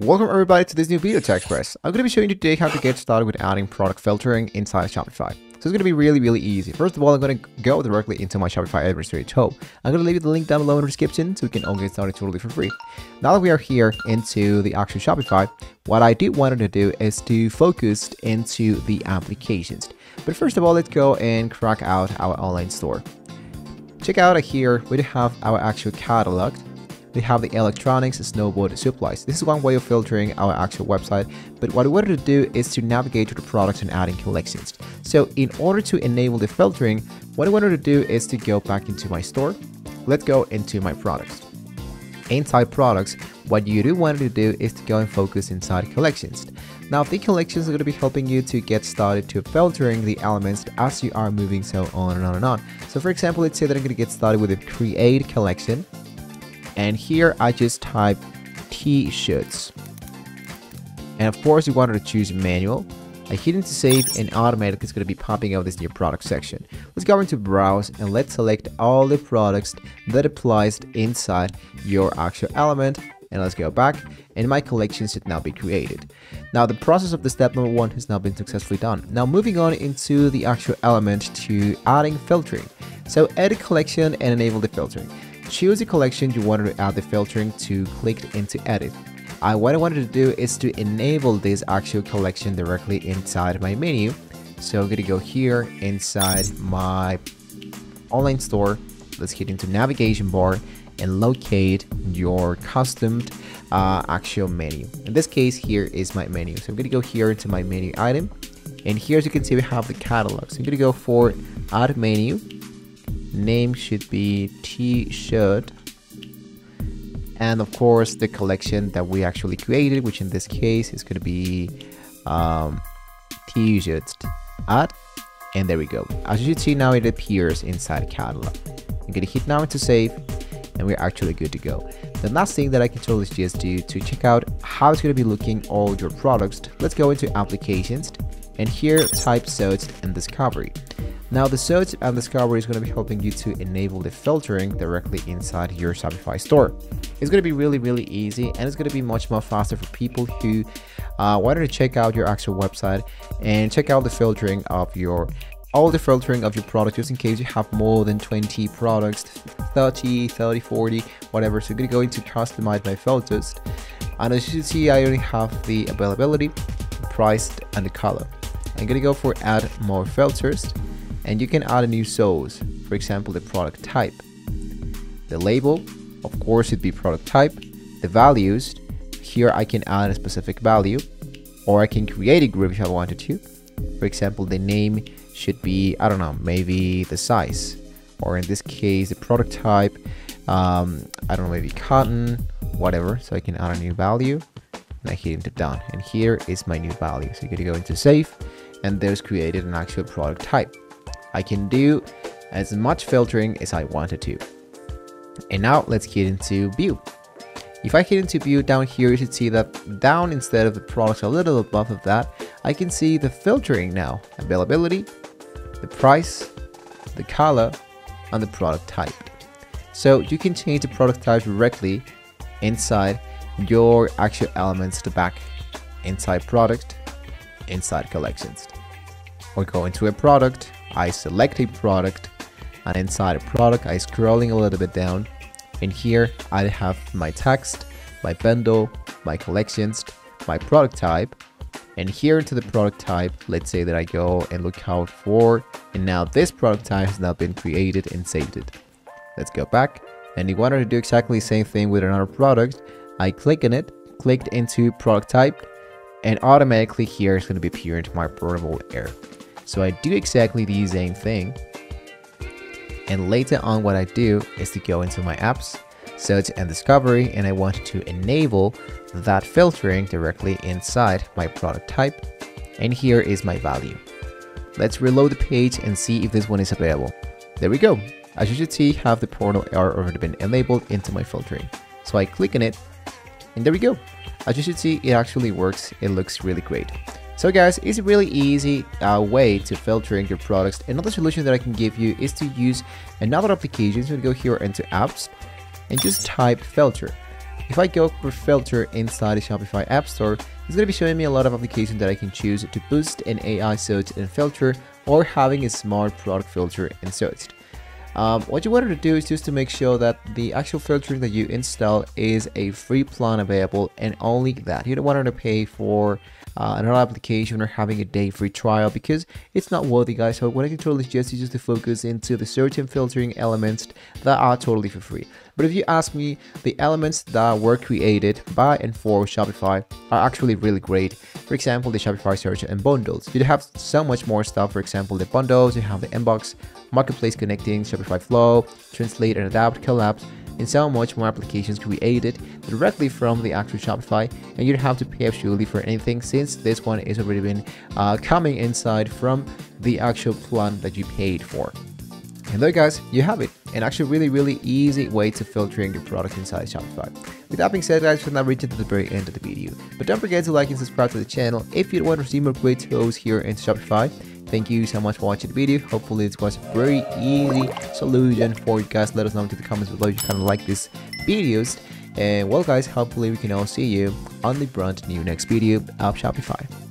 Welcome everybody to this new video, Tech Express. I'm going to be showing you today how to get started with adding product filtering inside Shopify. So it's going to be really easy. First of all, I'm going to go directly into my Shopify administrator hub. I'm going to leave you the link down below in the description so you can all get started totally for free. Now that we are here into the actual Shopify, what I did want to do is to focus into the applications. But first of all, let's go and crack out our online store. Check out here, we have our actual catalog. We have the electronics, snowboard, supplies. This is one way of filtering our actual website, but what we wanted to do is to navigate to the products and adding collections. So in order to enable the filtering, what I wanted to do is to go back into my store. Let's go into my products. Inside products, what you do want to do is to go and focus inside collections. Now the collections are going to be helping you to get started to filtering the elements as you are moving, so on and on and on. So for example, let's say that I'm going to get started with a create collection. And here I just type t-shirts, and of course we wanted to choose manual. I hit into save and automatically it's going to be popping out this new product section. Let's go into browse and let's select all the products that applies inside your actual element, and let's go back and my collection should now be created. Now the process of the step number one has now been successfully done. Now moving on into the actual element to adding filtering. So add a collection and enable the filtering. Choose the collection you wanted to add the filtering to, click into edit. What I wanted to do is to enable this actual collection directly inside my menu. So I'm going to go here inside my online store. Let's hit into navigation bar and locate your custom actual menu. In this case, here is my menu. So I'm going to go here into my menu item. And here, as you can see, we have the catalog. So I'm going to go for add menu. Name should be t-shirt, and of course the collection that we actually created, which in this case is going to be t-shirts add, and there we go. As you see now, it appears inside catalog. I'm gonna hit now to save and we're actually good to go. The last thing that I can totally suggest you to check out how it's going to be looking all your products. Let's go into applications and here type search and discovery. Now the search and discovery is going to be helping you to enable the filtering directly inside your Shopify store. It's going to be really easy, and it's going to be much more faster for people who wanted to check out your actual website and check out the filtering of your product, just in case you have more than 20 products, 30, 40, whatever. So I'm going to go into customize my filters, and as you see I already have the availability, price, and the color. I'm going to go for add more filters. And you can add a new source, for example, the product type, the label, of course it'd be product type, the values, here I can add a specific value, or I can create a group if I wanted to. For example, the name should be, I don't know, maybe the size, or in this case, the product type, I don't know, maybe cotton, whatever. So I can add a new value and I hit into done. And here is my new value. So you're going to go into save, and there's created an actual product type. I can do as much filtering as I wanted to. And now let's get into view. If I hit into view down here, you should see that down instead of the products a little above of that, I can see the filtering now, availability, the price, the color, and the product type. So you can change the product type directly inside your actual elements to back inside product, inside collections, or go into a product. I select a product, and inside a product I scrolling a little bit down, and here I have my text, my bundle, my collections, my product type, and here into the product type, let's say that I go and look out for, and now this product type has now been created and saved it. Let's go back, and you wanted to do exactly the same thing with another product. I click on it, clicked into product type, and automatically here is going to be appearing my portable error. So I do exactly the same thing, and later on what I do is to go into my apps, search and discovery, and I want to enable that filtering directly inside my product type, and here is my value. Let's reload the page and see if this one is available. There we go. As you should see, have the portal error already been enabled into my filtering. So I click on it, and there we go. As you should see, it actually works. It looks really great. So guys, it's a really easy way to filtering your products. Another solution that I can give you is to use another application. So go here into apps and just type filter. If I go for filter inside the Shopify App Store, it's going to be showing me a lot of applications that I can choose to boost an AI search and filter, or having a smart product filter and searched. What you wanted to do is just to make sure that the actual filtering that you install is a free plan available and only that. You don't want to pay for another application or having a day free trial because it's not worthy, guys. So what I can totally suggest is just to focus into the search and filtering elements that are totally for free. But if you ask me, the elements that were created by and for Shopify are actually really great. For example, the Shopify search and bundles. You have so much more stuff. For example, the bundles, you have the inbox, marketplace connecting, Shopify Flow, Translate and Adapt, Collabs, and so much more applications created directly from the actual Shopify, and you don't have to pay absolutely for anything since this one is already been coming inside from the actual plan that you paid for. And there, guys, you have it. An actually really easy way to filtering your product inside Shopify. With that being said, guys, we're now reaching to the very end of the video. But don't forget to like and subscribe to the channel if you want to see more great tools here in Shopify. Thank you so much for watching the video. Hopefully this was a very easy solution for you guys. Let us know in the comments below if you kind of like these videos. And well, guys, hopefully we can all see you on the brand new next video of Shopify.